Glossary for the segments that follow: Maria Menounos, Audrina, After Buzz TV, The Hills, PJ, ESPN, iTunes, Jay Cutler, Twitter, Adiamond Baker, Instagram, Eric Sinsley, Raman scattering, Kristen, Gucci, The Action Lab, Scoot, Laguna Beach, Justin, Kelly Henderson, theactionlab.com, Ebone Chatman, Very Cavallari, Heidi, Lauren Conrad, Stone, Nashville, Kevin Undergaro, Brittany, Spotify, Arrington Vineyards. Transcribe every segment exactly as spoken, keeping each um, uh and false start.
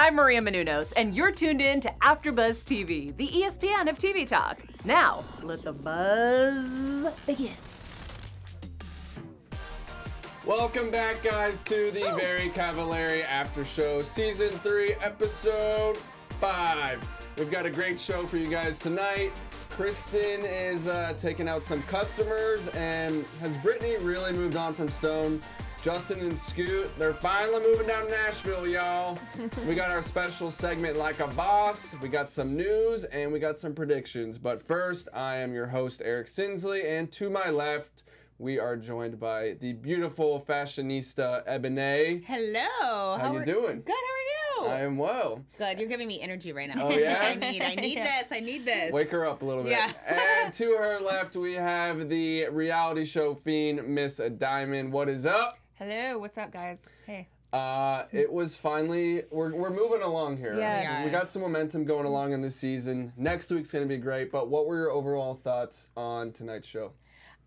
I'm Maria Menounos, and you're tuned in to After Buzz T V, the E S P N of T V talk. Now, let the buzz begin. Welcome back, guys, to the Ooh. Very Cavallari After Show, Season three, Episode five. We've got a great show for you guys tonight. Kristen is uh, taking out some customers, and has Brittany really moved on from Stone? Justin and Scoot, they're finally moving down to Nashville, y'all. We got our special segment, Like a Boss. We got some news, and we got some predictions. But first, I am your host, Eric Sinsley, and to my left, we are joined by the beautiful fashionista, Ebone. Hello. How, how are you doing? Good, how are you? I am well. Good, you're giving me energy right now. Oh, yeah? I need, I need yeah. this, I need this. Wake her up a little bit. Yeah. And to her left, we have the reality show fiend, Miss Adiamond. What is up? Hello, what's up, guys? Hey. Uh, it was finally, we're, we're moving along here. Yes. Right? We got some momentum going along in this season. Next week's going to be great, but what were your overall thoughts on tonight's show?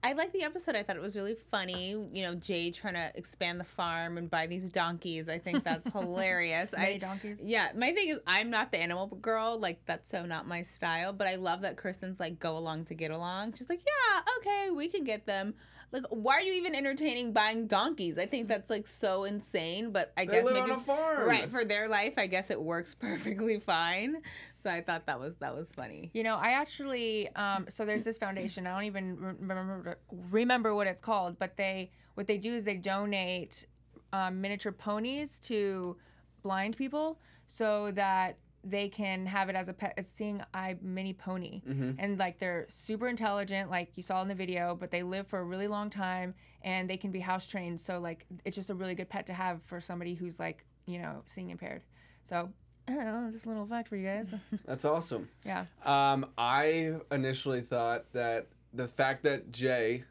I liked the episode. I thought it was really funny. You know, Jay trying to expand the farm and buy these donkeys. I think that's hilarious. Many I, donkeys? Yeah. My thing is, I'm not the animal girl. Like, that's so not my style. But I love that Kristen's like, go along to get along. She's like, yeah, okay, we can get them. Like, why are you even entertaining buying donkeys? I think that's, like, so insane. But I they guess live maybe on a farm. Right, for their life, I guess it works perfectly fine. So I thought that was that was funny. You know, I actually, um, so there's this foundation. I don't even remember remember what it's called, but they what they do is they donate um, miniature ponies to blind people so that they can have it as a pet. It's seeing eye mini pony. Mm-hmm. And like they're super intelligent, like you saw in the video, but they live for a really long time and they can be house trained. So like it's just a really good pet to have for somebody who's like, you know, seeing impaired. So oh, just a little fact for you guys. That's awesome. Yeah. Um, I initially thought that the fact that Jay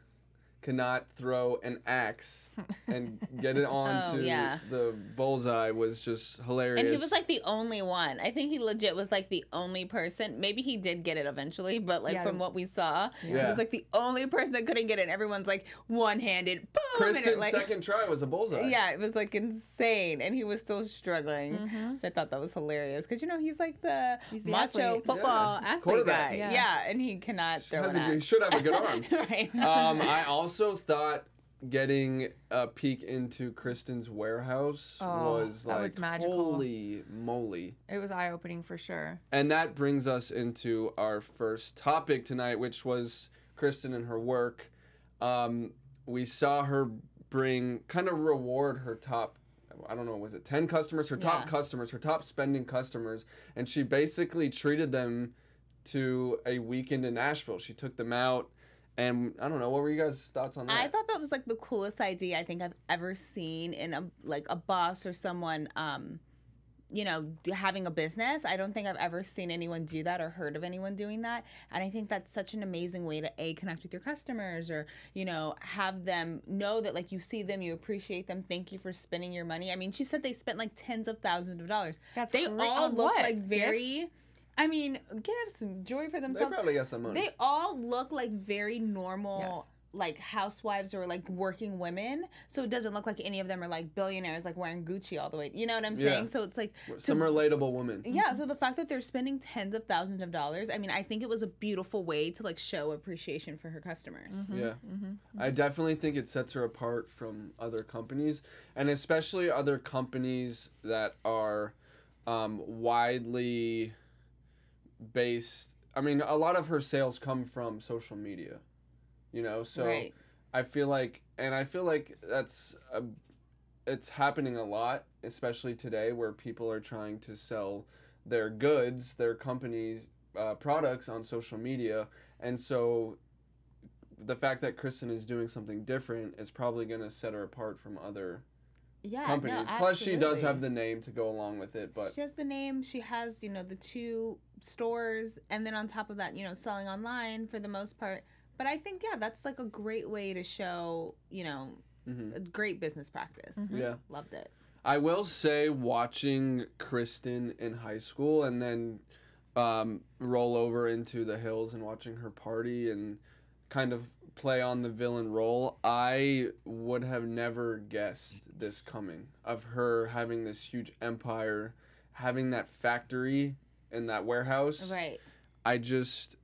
cannot throw an axe and get it onto oh, yeah. the bullseye was just hilarious. And he was like the only one. I think he legit was like the only person. Maybe he did get it eventually, but like yeah. from what we saw, yeah. he was like the only person that couldn't get it. And everyone's like one-handed. Boom! Kristen's like, second try was a bullseye. Yeah, it was like insane. And he was still struggling. Mm-hmm. So I thought that was hilarious. Because, you know, he's like the, he's the macho athlete. football yeah. athlete guy. Yeah. yeah, and he cannot throw an axe. He should have a good arm. Right. Um, I also also thought getting a peek into Kristen's warehouse oh, was like, that was magical. Holy moly. It was eye-opening for sure. And that brings us into our first topic tonight, which was Kristen and her work. Um, we saw her bring, kind of reward her top, I don't know, was it ten customers? Her top yeah. customers, her top spending customers. And she basically treated them to a weekend in Nashville. She took them out. And I don't know, what were you guys' thoughts on that? I thought that was like the coolest idea I think I've ever seen in a like a boss or someone, um, you know, having a business. I don't think I've ever seen anyone do that or heard of anyone doing that. And I think that's such an amazing way to A, connect with your customers or, you know, have them know that like you see them, you appreciate them, thank you for spending your money. I mean, she said they spent like tens of thousands of dollars. That's they great. all look like very... Gifts? I mean, gifts and joy for themselves. They probably got some money. They all look like very normal, yes. like housewives or like working women. So it doesn't look like any of them are like billionaires, like wearing Gucci all the way. You know what I'm yeah. saying? So it's like some to, relatable woman. Yeah. So the fact that they're spending tens of thousands of dollars, I mean, I think it was a beautiful way to like show appreciation for her customers. Mm-hmm. Yeah, mm-hmm. I definitely think it sets her apart from other companies, and especially other companies that are um, widely. based I mean a lot of her sales come from social media, you know, so right. I feel like and I feel like that's a, it's happening a lot, especially today where people are trying to sell their goods, their company's uh, products on social media. And so the fact that Kristen is doing something different is probably going to set her apart from other Yeah, companies. No, Plus, she does have the name to go along with it. But she has the name. She has, you know, the two stores, and then on top of that, you know, selling online for the most part. But I think, yeah, that's like a great way to show, you know, mm-hmm. a great business practice. Mm-hmm. Yeah, loved it. I will say, watching Kristen in high school, and then um, roll over into The Hills and watching her party and kind of play on the villain role, I would have never guessed this coming, of her having this huge empire, having that factory and that warehouse, right? I just,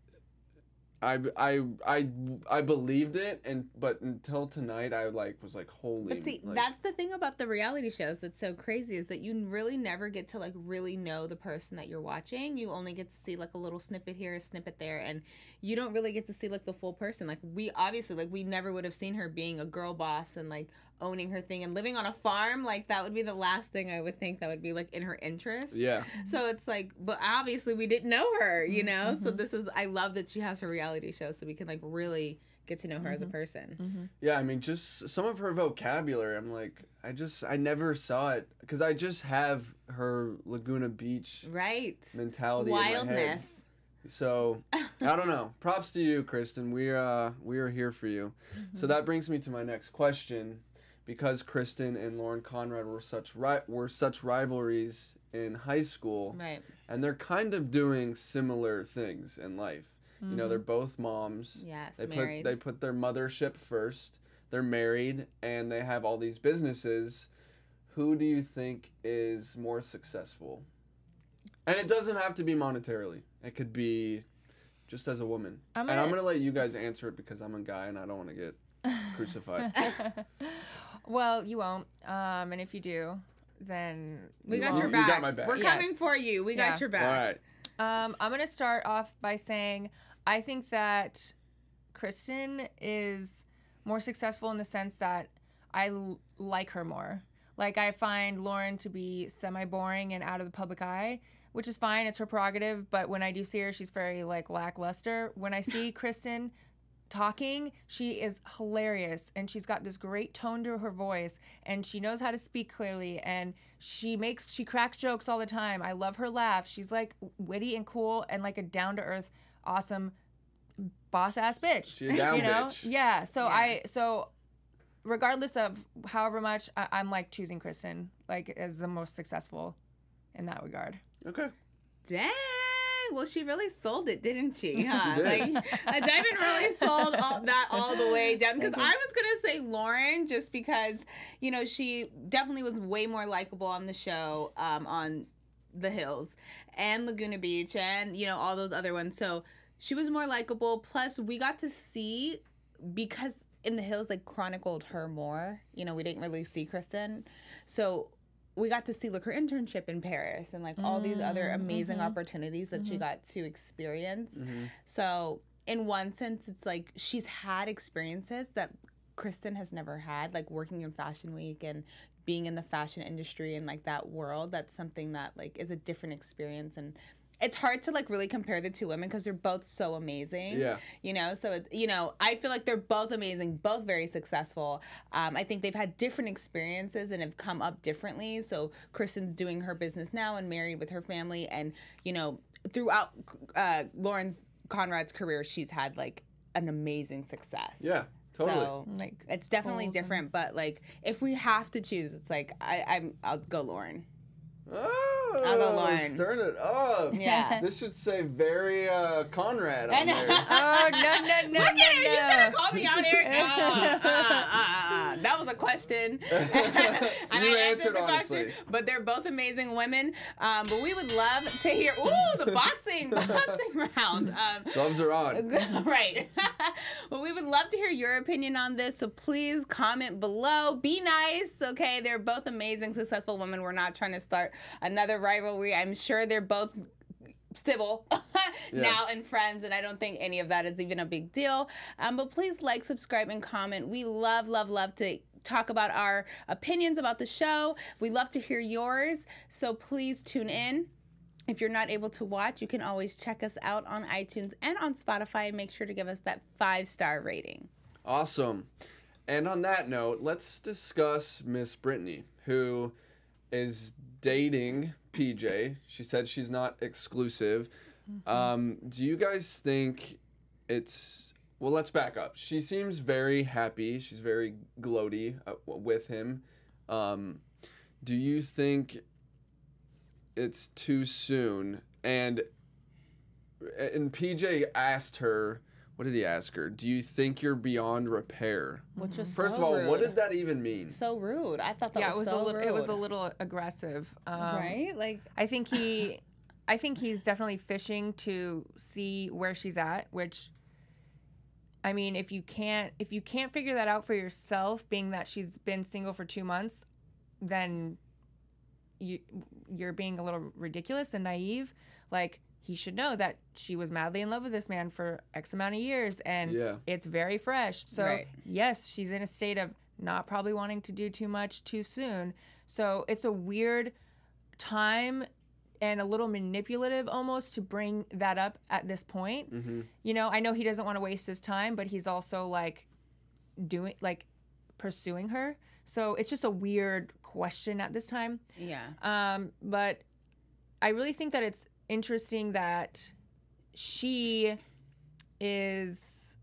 I, I, I, I believed it, and but until tonight, I like was like, holy. But see, like, that's the thing about the reality shows that's so crazy is that you really never get to like really know the person that you're watching. You only get to see like a little snippet here, a snippet there, and you don't really get to see like the full person. Like we obviously like we never would have seen her being a girl boss and like owning her thing and living on a farm. Like that would be the last thing I would think that would be like in her interest. Yeah. So it's like, but obviously we didn't know her, you know. Mm-hmm. So this is, I love that she has her reality show so we can like really get to know her mm-hmm. as a person. Mm-hmm. Yeah, I mean, just some of her vocabulary, I'm like, I just, I never saw it because I just have her Laguna Beach right mentality, wildness. So I don't know. Props to you, Kristen. We uh we are here for you. Mm-hmm. So that brings me to my next question, because Kristen and Lauren Conrad were such ri- were such rivalries in high school, right? And they're kind of doing similar things in life. You know, they're both moms. Yes, they married. Put, they put their mothership first. They're married, and they have all these businesses. Who do you think is more successful? And it doesn't have to be monetarily. It could be just as a woman. I'm gonna, and I'm going to let you guys answer it because I'm a guy, and I don't want to get crucified. Well, you won't. Um, and if you do, then we you got won't. Your back. You got my back. We're yes. coming for you. We yeah. got your back. All right. Um, I'm going to start off by saying I think that Kristen is more successful in the sense that I l like her more. Like, I find Lauren to be semi-boring and out of the public eye, which is fine. It's her prerogative. But when I do see her, she's very, like, lackluster. When I see Kristen talking, she is hilarious, and she's got this great tone to her voice, and she knows how to speak clearly, and she makes she cracks jokes all the time. I love her laugh. She's like witty and cool and like a down-to-earth awesome boss ass bitch. She's a down you know bitch. Yeah, so yeah. I so regardless of however much I, I'm like choosing Kristen like as the most successful in that regard. Okay. Dang. Well, she really sold it, didn't she? Huh? She did. Like, Diamond really sold all, that all the way down. Because I was going to say Lauren just because, you know, she definitely was way more likable on the show, um, on The Hills and Laguna Beach and, you know, all those other ones. So she was more likable. Plus, we got to see, because in The Hills, they chronicled her more. You know, we didn't really see Kristen. So we got to see, like, her internship in Paris and, like, all these other amazing mm-hmm. opportunities that mm-hmm. she got to experience. Mm-hmm. So, in one sense, it's, like, she's had experiences that Kristen has never had, like, working in Fashion Week and being in the fashion industry and, like, that world. That's something that, like, is a different experience. And it's hard to, like, really compare the two women because they're both so amazing. Yeah. You know, so, it, you know, I feel like they're both amazing, both very successful. Um, I think they've had different experiences and have come up differently. So Kristen's doing her business now and married with her family. And, you know, throughout uh, Lauren Conrad's career, she's had, like, an amazing success. Yeah. Totally. So, like, it's definitely totally. different. But, like, if we have to choose, it's like, I, I'm, I'll go Lauren. Oh, I'll go Lauren. Start it up. Yeah. This should say very uh, Conrad on there. Oh, no, no, no, Look no, at no. You trying to call me out, Eric? No. Uh, uh, uh, uh. That was a question. and you I answered, answered the honestly. Question. But they're both amazing women. Um, but we would love to hear, ooh, the boxing, boxing round. Um, Gloves are on. Right. Well, we would love to hear your opinion on this, so please comment below. Be nice, okay? They're both amazing, successful women. We're not trying to start another rivalry. I'm sure they're both civil yeah. now and friends, and I don't think any of that is even a big deal. Um, but please like, subscribe, and comment. We love, love, love to talk about our opinions about the show. We love to hear yours, so please tune in. If you're not able to watch, you can always check us out on iTunes and on Spotify, and make sure to give us that five-star rating. Awesome. And on that note, let's discuss Miss Brittany, who is dating P J. She said she's not exclusive. Mm-hmm. Um, do you guys think it's... Well, let's back up. She seems very happy. She's very gloaty uh, with him. Um, do you think it's too soon? And and P J asked her what did he ask her? Do you think you're beyond repair? Which was first so of all, rude. What did that even mean? So rude. I thought that yeah, was, it was so a little, rude. It was a little aggressive, um, right? Like I think he, I think he's definitely fishing to see where she's at. Which, I mean, if you can't, if you can't figure that out for yourself, being that she's been single for two months, then you you're being a little ridiculous and naive, like. He should know that she was madly in love with this man for X amount of years, and yeah. it's very fresh. So, right. yes, she's in a state of not probably wanting to do too much too soon. So it's a weird time and a little manipulative almost to bring that up at this point. Mm-hmm. You know, I know he doesn't want to waste his time, but he's also, like, doing like pursuing her. So it's just a weird question at this time. Yeah. Um, but I really think that it's interesting that she is,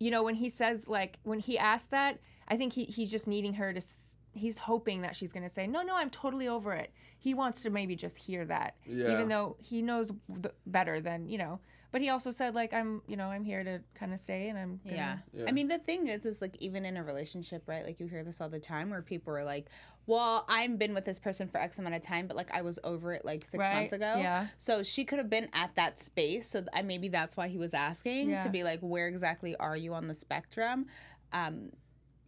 you know, when he says, like, when he asked that, I think he, he's just needing her to, s he's hoping that she's going to say, no, no, I'm totally over it. He wants to maybe just hear that, yeah. even though he knows the, better than, you know. But he also said, like, I'm, you know, I'm here to kind of stay and I'm gonna. Yeah. yeah. I mean, the thing is, is, like, even in a relationship, right, like, you hear this all the time where people are like, well, I've been with this person for X amount of time, but, like, I was over it, like, six right? months ago. Yeah. So she could have been at that space. So th maybe that's why he was asking yeah. to be like, where exactly are you on the spectrum? Um,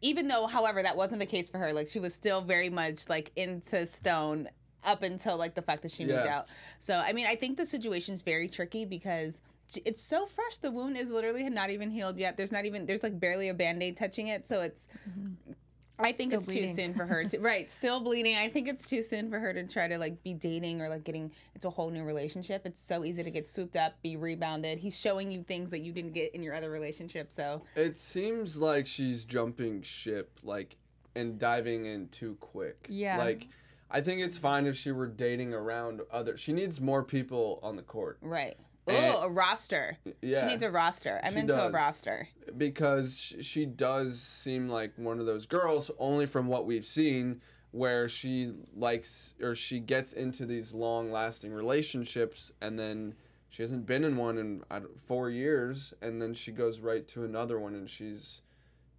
even though, however, that wasn't the case for her. Like, she was still very much, like, into Stone up until, like, the fact that she yeah. moved out. So, I mean, I think the situation's very tricky because it's so fresh. The wound is literally not even healed yet. There's not even, there's, like, barely a Band-Aid touching it. So it's, mm-hmm. I think still it's bleeding. Too soon for her to, right, still bleeding. I think it's too soon for her to try to, like, be dating or, like, getting into a whole new relationship. It's so easy to get swooped up, be rebounded. He's showing you things that you didn't get in your other relationship, so. It seems like she's jumping ship, like, and diving in too quick. Yeah. Like, I think it's fine if she were dating around other, she needs more people on the court. Right. Oh, a roster. Yeah. She needs a roster. I'm she into does. a roster. Because she does seem like one of those girls, only from what we've seen, where she likes or she gets into these long-lasting relationships and then she hasn't been in one in I don't, four years and then she goes right to another one and she's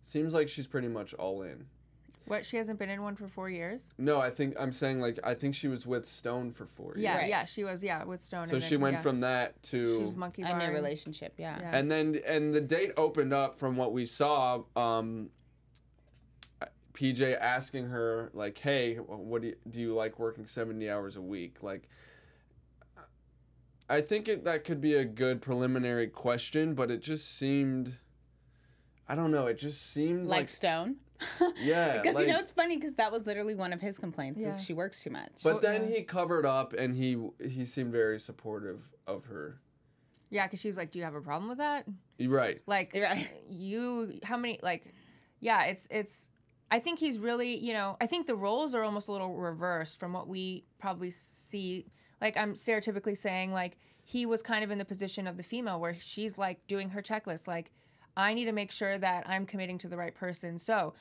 seems like she's pretty much all in. What, she hasn't been in one for four years? No, I think, I'm saying, like, I think she was with Stone for four yeah, years. Yeah, yeah, she was, yeah, with Stone. So and then, she went yeah. from that to... She was monkey barring. A new relationship, yeah. yeah. And then, and the date opened up from what we saw, um, P J asking her, like, hey, what do you, do you like working seventy hours a week? Like, I think it, that could be a good preliminary question, but it just seemed, I don't know, it just seemed like... Like Stone? Yeah. Because, like, you know, it's funny because that was literally one of his complaints, yeah. that she works too much. But then he covered up and he he seemed very supportive of her. Yeah, because she was like, do you have a problem with that? Right. Like, you, how many, like, yeah, it's, it's, I think he's really, you know, I think the roles are almost a little reversed from what we probably see. Like, I'm stereotypically saying, like, he was kind of in the position of the female where she's, like, doing her checklist, like, I need to make sure that I'm committing to the right person. So,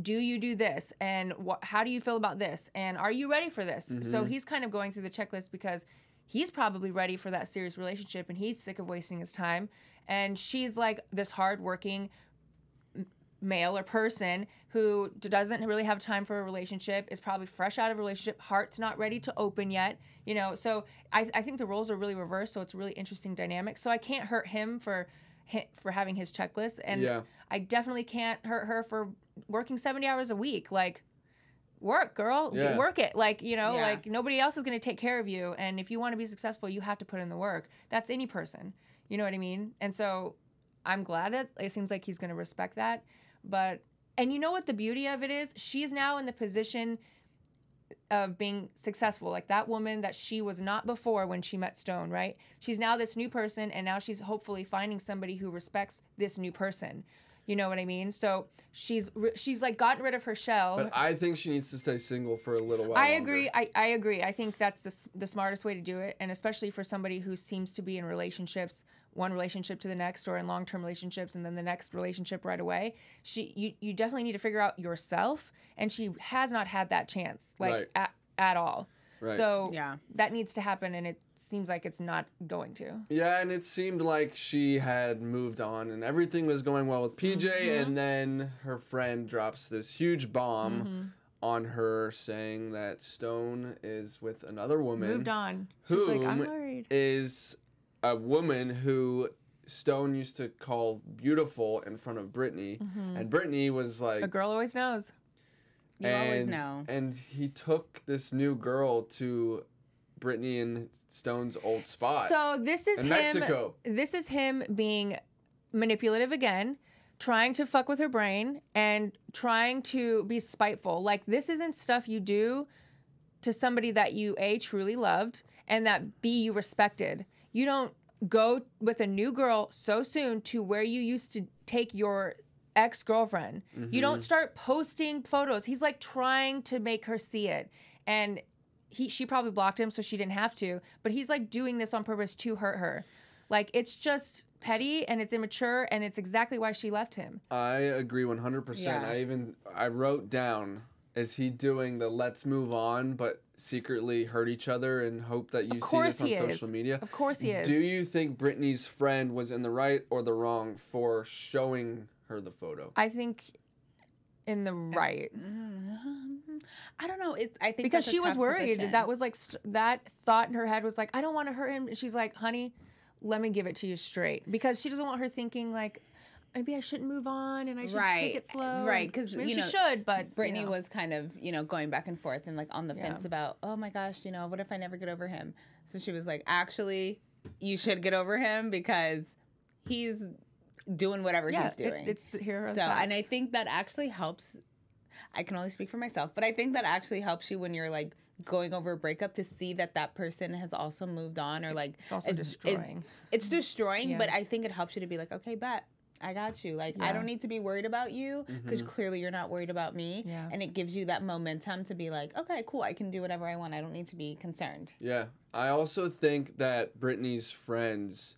do you do this? And wh how do you feel about this? And are you ready for this? Mm-hmm. So, he's kind of going through the checklist because he's probably ready for that serious relationship and he's sick of wasting his time. And she's like this hardworking male or person who doesn't really have time for a relationship, is probably fresh out of a relationship, heart's not ready to open yet, you know. So, I, I think the roles are really reversed. So, it's a really interesting dynamic. So, I can't hurt him for... for having his checklist, and yeah. I definitely can't hurt her for working seventy hours a week. Like, work, girl. Yeah. Work it. Like, you know, yeah. like, nobody else is going to take care of you, and if you want to be successful, you have to put in the work. That's any person. You know what I mean? And so I'm glad it, it seems like he's going to respect that. But, and you know what the beauty of it is? She's now in the position of being successful, like that woman that she was not before when she met Stone, right? She's now this new person, and now she's hopefully finding somebody who respects this new person. You know what I mean? So she's she's like gotten rid of her shell. But I think she needs to stay single for a little while. I agree. I, I agree. I think that's the the smartest way to do it, and especially for somebody who seems to be in relationships, one relationship to the next, or in long-term relationships, and then the next relationship right away. She you you definitely need to figure out yourself, and she has not had that chance, like right. at, at all. Right. So yeah. that needs to happen, and it seems like it's not going to. Yeah, and it seemed like she had moved on, and everything was going well with P J, mm-hmm. and then her friend drops this huge bomb mm-hmm. on her saying that Stone is with another woman. Moved on. Who She's like, I'm married. Is a woman who Stone used to call beautiful in front of Brittany, mm-hmm. and Brittany was like... A girl always knows. You and, always know. And he took this new girl to Brittany and Stone's old spot. So this is in him, Mexico. This is him being manipulative again, trying to fuck with her brain and trying to be spiteful. Like, this isn't stuff you do to somebody that you A, truly loved, and that B, you respected. You don't go with a new girl so soon to where you used to take your ex-girlfriend. Mm-hmm. You don't start posting photos. He's like trying to make her see it, and he she probably blocked him so she didn't have to, but he's like doing this on purpose to hurt her. Like, it's just petty and it's immature, and it's exactly why she left him. I agree one hundred percent. Yeah. I even I wrote down, is he doing the let's move on but secretly hurt each other and hope that you see this on social media? Of course he is. Do you think Brittany's friend was in the right or the wrong for showing her the photo? I think in the right. I don't know. It's I think because she was worried. Position. That was like st that thought in her head was like, I don't want to hurt him. She's like, honey, let me give it to you straight, because she doesn't want her thinking like, maybe I shouldn't move on and I should right. take it slow. Right, because you know, she should, but Brittany you know. was kind of you know going back and forth and like on the yeah. fence about, oh my gosh, you know, what if I never get over him? So she was like, actually, you should get over him because he's doing whatever yeah, he's doing. It, it's the here are so, facts. And I think that actually helps. I can only speak for myself, but I think that actually helps you when you're like going over a breakup to see that that person has also moved on, or like it's also is, destroying. Is, it's destroying, yeah. but I think it helps you to be like, okay, bet I got you. Like yeah. I don't need to be worried about you because mm-hmm. clearly you're not worried about me, yeah. and it gives you that momentum to be like, okay, cool, I can do whatever I want. I don't need to be concerned. Yeah, I also think that Brittany's friends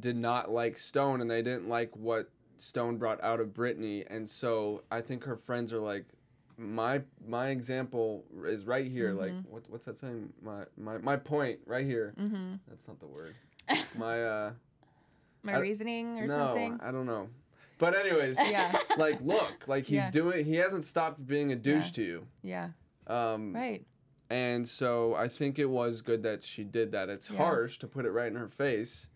did not like Stone, and they didn't like what Stone brought out of Brittany, and so I think her friends are like, my my example is right here. Mm-hmm. Like what, what's that saying? My my my point right here. Mm-hmm. That's not the word. My uh, my I, reasoning or no, something. I don't know. But anyways, yeah. Like look, like he's yeah. doing. He hasn't stopped being a douche yeah. to you. Yeah. Um, right. And so I think it was good that she did that. It's yeah. harsh to put it right in her face.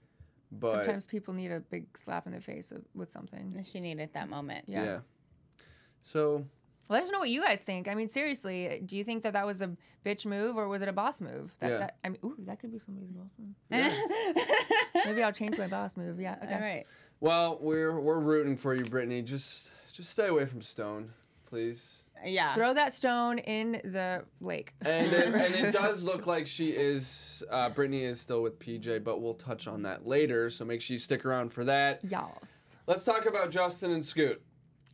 But sometimes people need a big slap in the face of, with something. And she needed that moment. Yeah. yeah. So. Let us know what you guys think. I mean, seriously, do you think that that was a bitch move or was it a boss move? That, yeah. That, I mean, ooh, that could be somebody's boss move. Yeah. Maybe I'll change my boss move. Yeah. Okay. All right. Well, we're we're rooting for you, Brittany. Just just stay away from Stone, please. Yeah. Throw that stone in the lake. And it, and it does look like she is, uh, Brittany is still with P J, but we'll touch on that later. So make sure you stick around for that. Yes. Let's talk about Justin and Scoot.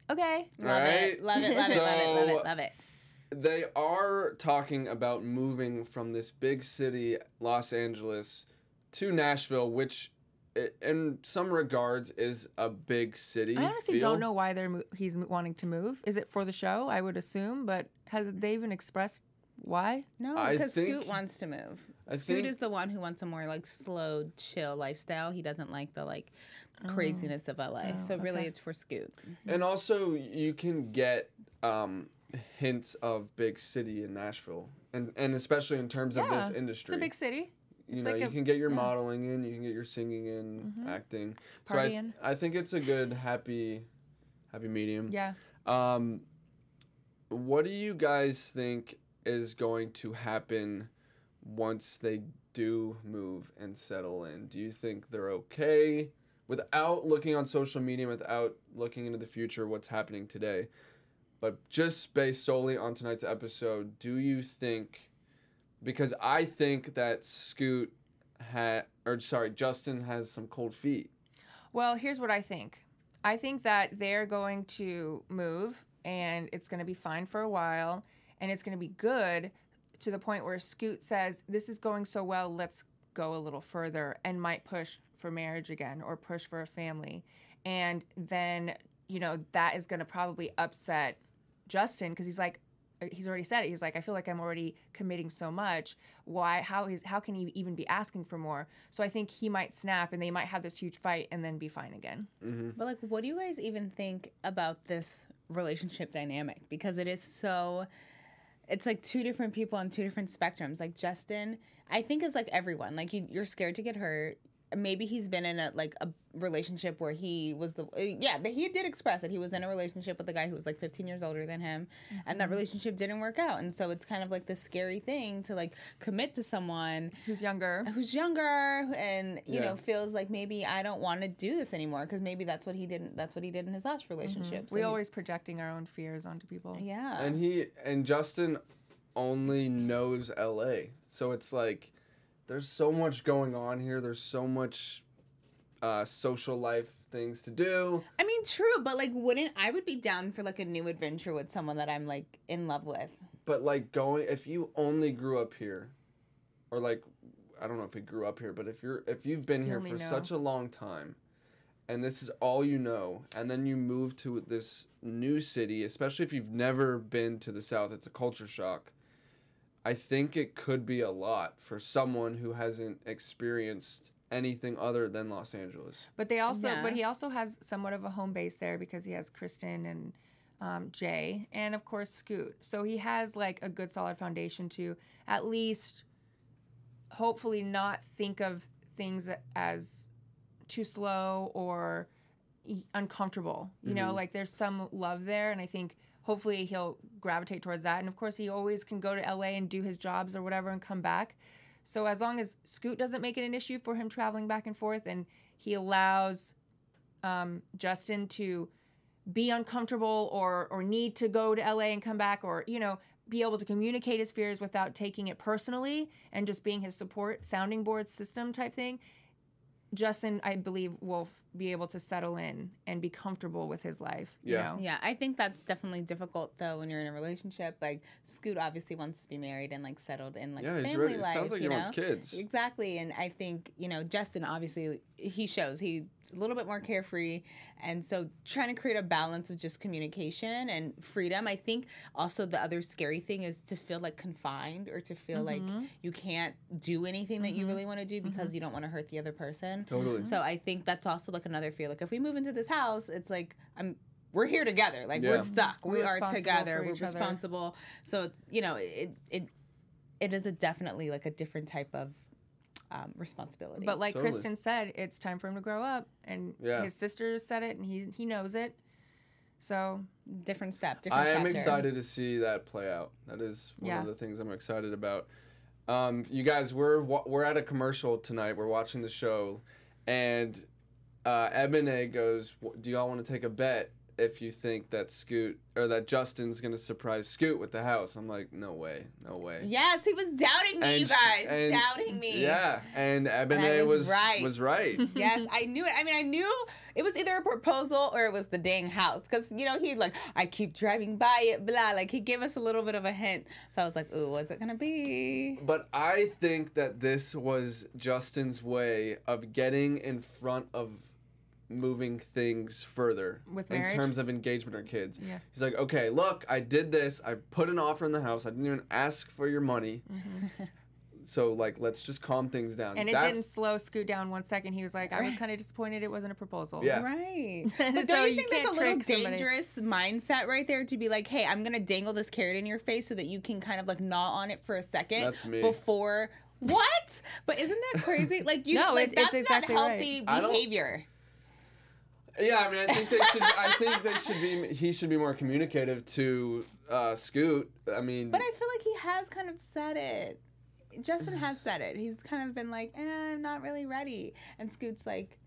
Okay. All love, right? it. love it. Love so it. Love it. Love it. Love it. They are talking about moving from this big city, Los Angeles, to Nashville, which in some regards is a big city. I honestly feel. don't know why they're mo he's wanting to move. Is it for the show? I would assume, but has they even expressed why? No, because Scoot wants to move. I Scoot think, is the one who wants a more like slow, chill lifestyle. He doesn't like the like craziness oh, of L A. Oh, so really okay. it's for Scoot. And also you can get um hints of big city in Nashville. And and especially in terms yeah, of this industry. It's a big city. You it's know, like you a, can get your yeah. modeling in, you can get your singing in, mm-hmm. acting. So I, th I think it's a good, happy, happy medium. Yeah. Um, what do you guys think is going to happen once they do move and settle in? Do you think they're okay? Without looking on social media, without looking into the future, what's happening today, but just based solely on tonight's episode, do you think... Because I think that Scoot had, or sorry, Justin has some cold feet. Well, here's what I think. I think that they're going to move, and it's going to be fine for a while, and it's going to be good to the point where Scoot says, this is going so well, let's go a little further, and might push for marriage again or push for a family. And then, you know, that is going to probably upset Justin because he's like, he's already said it. He's like, I feel like I'm already committing so much. Why? How is? How can he even be asking for more? So I think he might snap, and they might have this huge fight, and then be fine again. Mm-hmm. But like, what do you guys even think about this relationship dynamic? Because it is so, it's like two different people on two different spectrums. Like Justin, I think is like everyone. Like you, you're scared to get hurt. Maybe he's been in a like a relationship where he was the uh, yeah he did express that he was in a relationship with a guy who was like fifteen years older than him, mm-hmm. and that relationship didn't work out, and so it's kind of like this scary thing to like commit to someone who's younger who's younger and you yeah. know feels like maybe I don't want to do this anymore because maybe that's what he didn't that's what he did in his last relationship. Mm-hmm. So we're always projecting our own fears onto people. Yeah, and he and Justin only knows L A, so it's like, there's so much going on here. There's so much uh, social life things to do. I mean, true, but like, wouldn't I would be down for like a new adventure with someone that I'm like in love with. But like going, if you only grew up here, or like, I don't know if he grew up here, but if you're if you've been you here for know. such a long time, and this is all you know, and then you move to this new city, especially if you've never been to the South, it's a culture shock. I think it could be a lot for someone who hasn't experienced anything other than Los Angeles. But they also, yeah. but he also has somewhat of a home base there because he has Kristen and um, Jay, and of course Scoot. So he has like a good solid foundation to at least, hopefully, not think of things as too slow or uncomfortable. You mm-hmm. know, like there's some love there, and I think. Hopefully he'll gravitate towards that. And, of course, he always can go to L A and do his jobs or whatever and come back. So as long as Scoot doesn't make it an issue for him traveling back and forth and he allows um, Justin to be uncomfortable or, or need to go to L A and come back or, you know, be able to communicate his fears without taking it personally and just being his support, sounding board system type thing, Justin, I believe, will be able to settle in and be comfortable with his life. Yeah. You know? Yeah. I think that's definitely difficult, though, when you're in a relationship. Like, Scoot obviously wants to be married and, like, settled in, like, yeah, family he's really, life. It sounds like he know? wants kids. Exactly. And I think, you know, Justin, obviously, he shows he's a little bit more carefree. And so trying to create a balance of just communication and freedom. I think also the other scary thing is to feel, like, confined or to feel mm-hmm. like you can't do anything that mm-hmm. you really want to do because mm-hmm. you don't want to hurt the other person. Totally. So I think that's also like another fear. Like if we move into this house, it's like I'm we're here together. Like yeah. we're stuck. We're we are together. We're responsible. Other. So you know it it it is a definitely like a different type of um, responsibility. But like totally. Kristen said, it's time for him to grow up, and yeah. his sister said it, and he he knows it. So different step. Different. I am chapter. excited to see that play out. That is one yeah. of the things I'm excited about. Um, you guys, we're we're at a commercial tonight. We're watching the show, and uh, Ebone goes, "Do y'all want to take a bet if you think that Scoot or that Justin's gonna surprise Scoot with the house?" I'm like, "No way, no way." Yes, he was doubting me, and you guys, and, doubting me. Yeah, and Ebone and was was right. Was right. Yes, I knew it. I mean, I knew. It was either a proposal or it was the dang house. Because, you know, he like, I keep driving by it, blah. Like, he gave us a little bit of a hint. So I was like, ooh, what's it going to be? But I think that this was Justin's way of getting in front of moving things further. With marriage? In terms of engagement or kids. Yeah. He's like, okay, look, I did this. I put an offer in the house. I didn't even ask for your money. Mm-hmm. So, like, let's just calm things down. And it That's... didn't slow Scoot down one second. He was like, I was kind of disappointed it wasn't a proposal. Yeah. Right. But don't so you think you that's a little dangerous somebody. mindset right there to be like, hey, I'm going to dangle this carrot in your face so that you can kind of, like, gnaw on it for a second that's me. before... What? But isn't that crazy? Like, you, no, like, it's, that's it's exactly not healthy right. behavior. Yeah, I mean, I think they should. I think they should be. He should be more communicative to uh, Scoot. I mean... But I feel like he has kind of said it. Justin has said it. He's kind of been like, eh, I'm not really ready. And Scoot's like,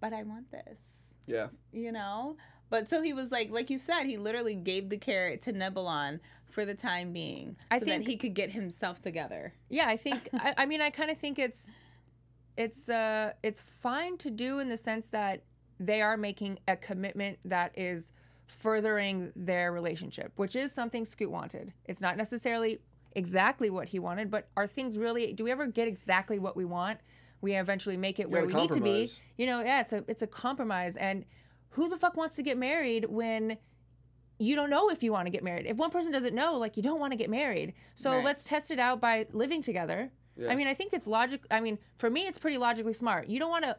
but I want this. Yeah. You know? But so he was like, like you said, he literally gave the carrot to nibble on for the time being. I so think that he could get himself together. Yeah, I think, I, I mean, I kind of think it's, it's, uh, it's fine to do in the sense that they are making a commitment that is furthering their relationship, which is something Scoot wanted. It's not necessarily exactly what he wanted, but are things really, do we ever get exactly what we want? We eventually make it where we need to be. You know, yeah, it's a it's a compromise. And who the fuck wants to get married when you don't know if you want to get married. If one person doesn't know, like, you don't want to get married. So right. let's test it out by living together. Yeah. I mean, I think it's logic. I mean, for me, it's pretty logically smart. You don't want to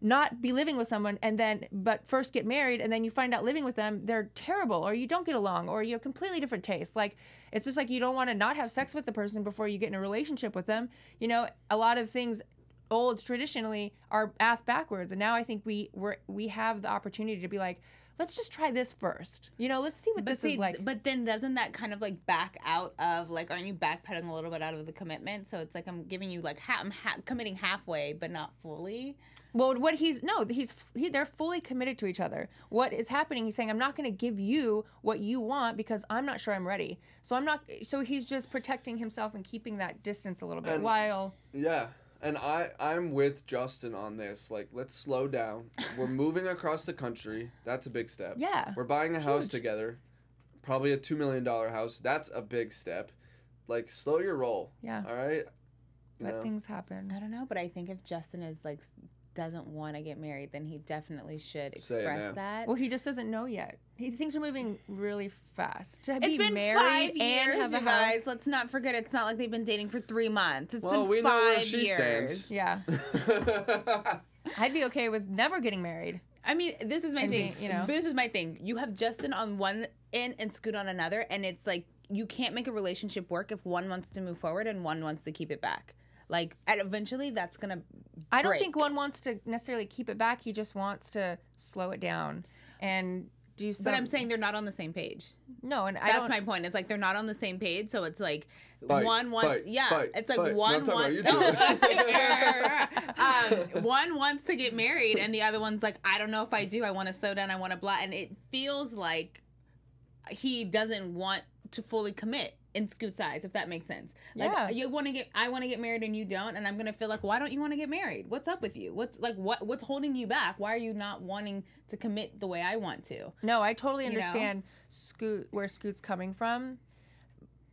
not be living with someone and then, but first get married, and then you find out living with them, they're terrible, or you don't get along, or you have completely different tastes. Like, it's just like, you don't want to not have sex with the person before you get in a relationship with them. You know, a lot of things old traditionally are asked backwards. And now I think we we're, we have the opportunity to be like, let's just try this first. You know, let's see what but this see, is like. But then doesn't that kind of, like, back out of, like, aren't you backpedaling a little bit out of the commitment? So it's like I'm giving you, like, ha I'm ha committing halfway but not fully. Well, what he's, no, he's he, they're fully committed to each other. What is happening, he's saying, I'm not going to give you what you want because I'm not sure I'm ready. So I'm not, so he's just protecting himself and keeping that distance a little bit and, while. Yeah. And I, I'm with Justin on this. Like, let's slow down. We're moving across the country. That's a big step. Yeah. We're buying a house huge. together. Probably a two million dollar house. That's a big step. Like, slow your roll. Yeah. All right? You Let know. things happen. I don't know, but I think if Justin is, like, doesn't want to get married, then he definitely should express that. Well, he just doesn't know yet. He thinks are moving really fast. To it's be been married five years, and have you guys. Let's not forget, it's not like they've been dating for three months. It's well, been we five know where she years. Stands. Yeah. I'd be okay with never getting married. I mean, this is my and thing. Being, you know, this is my thing. You have Justin on one end and Scoot on another, and it's like you can't make a relationship work if one wants to move forward and one wants to keep it back. Like, and eventually, that's gonna. Break. I don't think one wants to necessarily keep it back. He just wants to slow it down and. Do some... But I'm saying they're not on the same page. No, and I that's don't... my point. It's like they're not on the same page, so it's like bite, one one bite, yeah, bite, it's like bite. one no, one um, one wants to get married and the other one's like, I don't know if I do. I want to slow down. I want to blah, and it feels like he doesn't want to fully commit in Scoot's eyes, if that makes sense. Like, yeah. you want to get I want to get married and you don't, and I'm going to feel like, why don't you want to get married? What's up with you? What's like what what's holding you back? Why are you not wanting to commit the way I want to? No, I totally understand you know? Scoot where Scoot's coming from.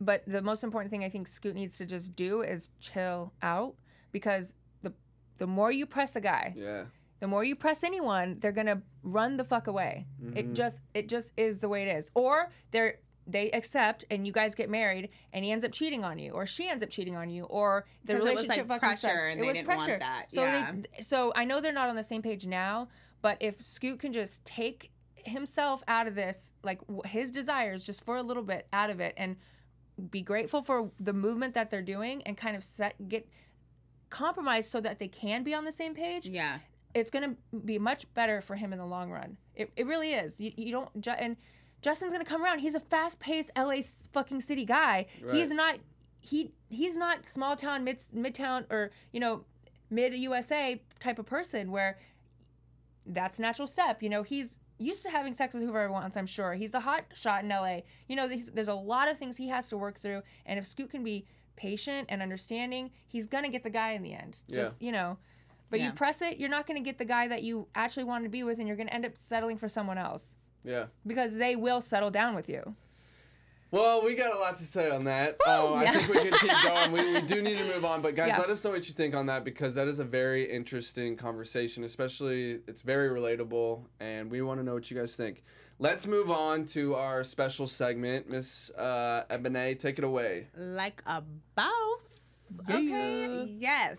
But the most important thing I think Scoot needs to just do is chill out, because the the more you press a guy, yeah. the more you press anyone, they're going to run the fuck away. Mm-hmm. It just it just is the way it is. Or they're They accept, and you guys get married, and he ends up cheating on you, or she ends up cheating on you, or the relationship it was like fucking pressure, sucks. and it they was didn't pressure. want that. So, yeah. they, so I know they're not on the same page now, but if Scoot can just take himself out of this, like his desires, just for a little bit out of it, and be grateful for the movement that they're doing, and kind of set get compromised so that they can be on the same page. Yeah, it's gonna be much better for him in the long run. It it really is. You you don't ju and. Justin's gonna come around. He's a fast-paced L A fucking city guy. Right. He's not, he he's not small town, mid midtown, or you know, mid U S A type of person where that's natural step. You know, he's used to having sex with whoever he wants. I'm sure he's a hot shot in L A. You know, there's, there's a lot of things he has to work through, and if Scoot can be patient and understanding, he's gonna get the guy in the end. Yeah. Just you know. But yeah. you press it, you're not gonna get the guy that you actually want to be with, and you're gonna end up settling for someone else. Yeah. Because they will settle down with you. Well, we got a lot to say on that. Oh, um, yeah. I think we can keep going. We, we do need to move on. But, guys, yeah. let us know what you think on that, because that is a very interesting conversation, especially it's very relatable, and we want to know what you guys think. Let's move on to our special segment. Miss uh, Ebone, take it away. Like a boss. Yeah. Okay. Yes.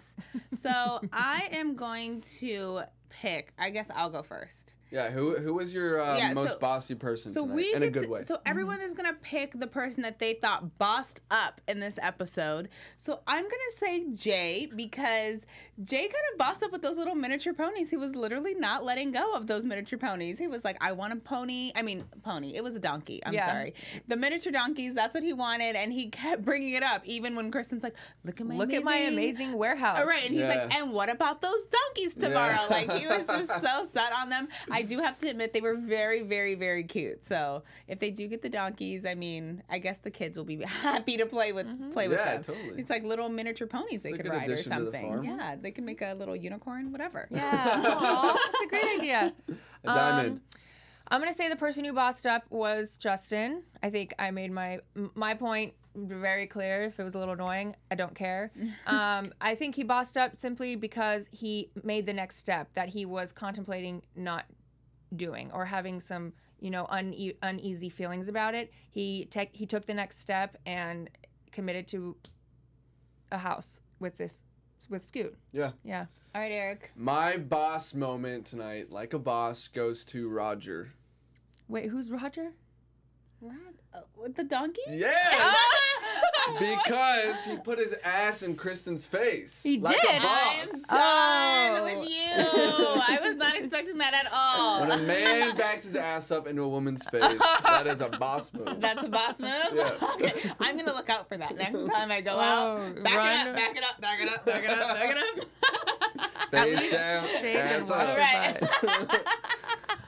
So I am going to pick. I guess I'll go first. Yeah, who who was your uh, yeah, most so, bossy person so tonight, we in a good to, way? So everyone is going to pick the person that they thought bossed up in this episode. So I'm going to say Jay, because Jay kind of bossed up with those little miniature ponies. He was literally not letting go of those miniature ponies. He was like, I want a pony. I mean, pony. It was a donkey. I'm yeah. sorry. The miniature donkeys, that's what he wanted, and he kept bringing it up, even when Kristen's like, look at my, look amazing. At my amazing warehouse. All right, and he's yeah. like, and what about those donkeys tomorrow? Yeah. Like, he was just so set on them. I I do have to admit, they were very, very, very cute. So if they do get the donkeys, I mean, I guess the kids will be happy to play with mm-hmm. play with yeah, them. Totally. It's like little miniature ponies it's they could ride or something. The yeah, they can make a little unicorn, whatever. Yeah, Aww, that's a great idea. A diamond. Um, I'm gonna say the person who bossed up was Justin. I think I made my my point very clear. If it was a little annoying, I don't care. um, I think he bossed up simply because he made the next step that he was contemplating not doing or having some you know, une uneasy feelings about it, he te he took the next step and committed to a house with this with Scoot. Yeah. Yeah. All right, Eric. My boss moment tonight, like a boss, goes to Roger. Wait, who's Roger? Rod, uh, with the donkey? Yeah. Because he put his ass in Kristen's face. He like did. A boss. I'm done oh. with you. I was not expecting that at all. When a man backs his ass up into a woman's face, that is a boss move. That's a boss move? Yeah. Okay. I'm going to look out for that next time I go oh, out. Back run. it up, back it up, back it up, back it up, back it up. Face down, ass up. All right.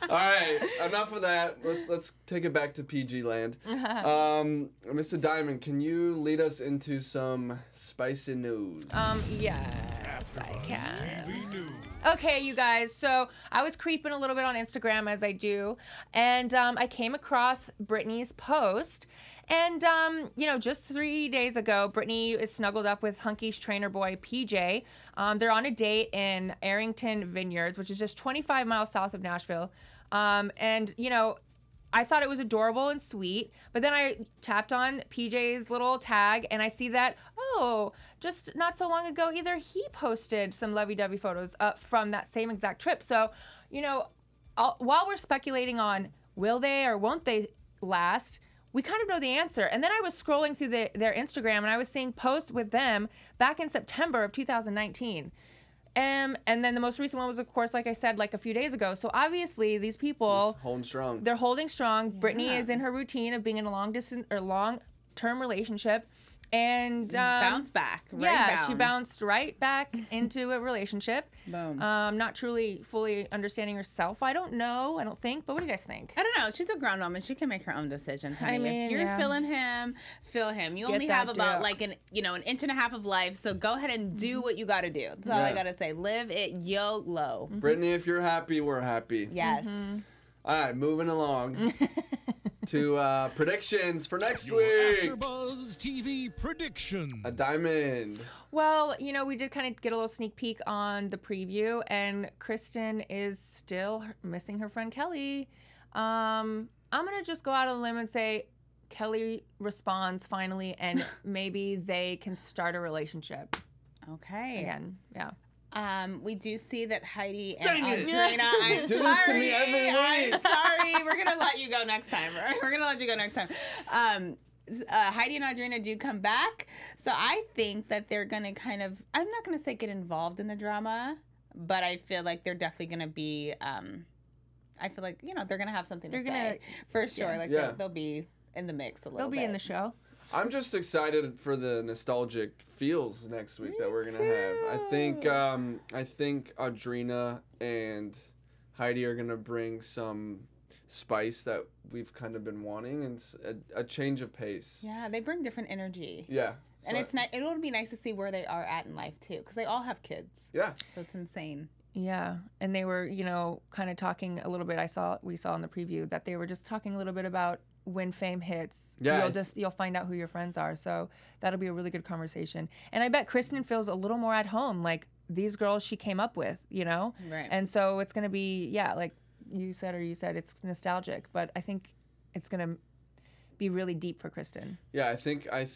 All right, enough of that. Let's let's take it back to P G land. Um, Mister Diamond, can you lead us into some spicy news? Um, yes, I can. Okay, you guys. So I was creeping a little bit on Instagram as I do, and um, I came across Brittany's post. And, um, you know, just three days ago, Brittany is snuggled up with Hunky's trainer boy, P J. Um, they're on a date in Arrington Vineyards, which is just twenty-five miles south of Nashville. Um, and, you know, I thought it was adorable and sweet. But then I tapped on P J's little tag, and I see that, oh, just not so long ago either, he posted some lovey-dovey photos uh, from that same exact trip. So, you know, I'll, while we're speculating on will they or won't they last, we kind of know the answer. And then I was scrolling through the, their Instagram, and I was seeing posts with them back in September of two thousand nineteen. Um, and then the most recent one was, of course, like I said, like a few days ago. So obviously these people, just holding strong. They're holding strong. Yeah. Brittany is in her routine of being in a long distance or long term relationship. And um, bounce back. Right yeah, bound. she bounced right back into a relationship. Boom. Um, not truly fully understanding herself. I don't know. I don't think. But what do you guys think? I don't know. She's a grown woman. She can make her own decisions. Honey. I mean, if you're yeah. feeling him, feel him. You Get only have about deal. like an you know an inch and a half of life. So go ahead and do what you got to do. That's yeah. all I gotta say. Live it YOLO. Mm-hmm. Brittany, if you're happy, we're happy. Yes. Mm-hmm. All right, moving along. To uh, predictions for next Your week. After Buzz T V predictions. A diamond. Well, you know, we did kind of get a little sneak peek on the preview, and Kristen is still missing her friend Kelly. Um, I'm gonna just go out on a limb and say Kelly responds finally, and maybe they can start a relationship. Okay. Again, yeah. Um, we do see that Heidi and Audrina. I'm do sorry. This to me every week. I'm sorry. We're gonna let you go next time. Right? We're gonna let you go next time. Um, uh, Heidi and Audrina do come back, so I think that they're gonna kind of. I'm not gonna say get involved in the drama, but I feel like they're definitely gonna be. Um, I feel like you know they're gonna have something they're to gonna, say for sure. Yeah. Like yeah. They'll, they'll be in the mix a little. They'll be bit. in the show. I'm just excited for the nostalgic feels next week Me that we're gonna too. have. I think um, I think Audrina and Heidi are gonna bring some spice that we've kind of been wanting and a, a change of pace. Yeah, they bring different energy. Yeah, and so it's nice. It'll be nice to see where they are at in life too, because they all have kids. Yeah, so it's insane. Yeah, and they were, you know, kind of talking a little bit. I saw we saw in the preview that they were just talking a little bit about. When fame hits, yeah. you'll just you'll find out who your friends are. So that'll be a really good conversation. And I bet Kristen feels a little more at home. Like these girls she came up with, you know. Right. And so it's gonna be yeah, like you said or you said, it's nostalgic. But I think it's gonna be really deep for Kristen. Yeah, I think I, th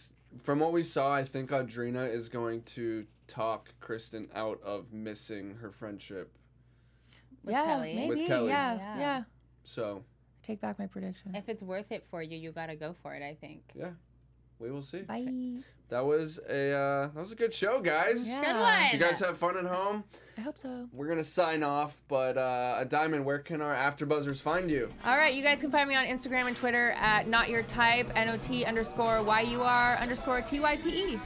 from what we saw, I think Audrina is going to talk Kristen out of missing her friendship. With yeah, Kelly. maybe. With Kelly. Yeah, yeah. yeah. So. Take back my prediction. If it's worth it for you, you gotta go for it. I think. Yeah, we will see. Bye. That was a uh, that was a good show, guys. Yeah. Good one. You guys have fun at home. I hope so. We're gonna sign off, but uh, Diamond, where can our AfterBuzzers find you? All right, you guys can find me on Instagram and Twitter at notyourtype n o t underscore y u r underscore t y p e,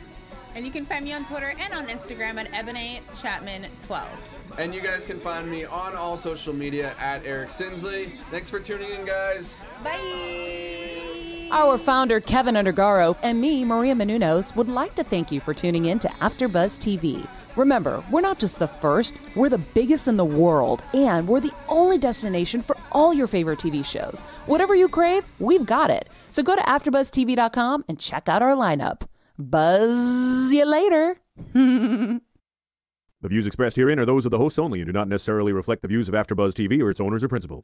and you can find me on Twitter and on Instagram at Ebone Chatman twelve. And you guys can find me on all social media at Eric Sinsley. Thanks for tuning in, guys. Bye. Our founder, Kevin Undergaro, and me, Maria Menounos, would like to thank you for tuning in to AfterBuzz T V. Remember, we're not just the first, we're the biggest in the world, and we're the only destination for all your favorite T V shows. Whatever you crave, we've got it. So go to after buzz T V dot com and check out our lineup. Buzz you later. The views expressed herein are those of the hosts only and do not necessarily reflect the views of AfterBuzz T V or its owners or principals.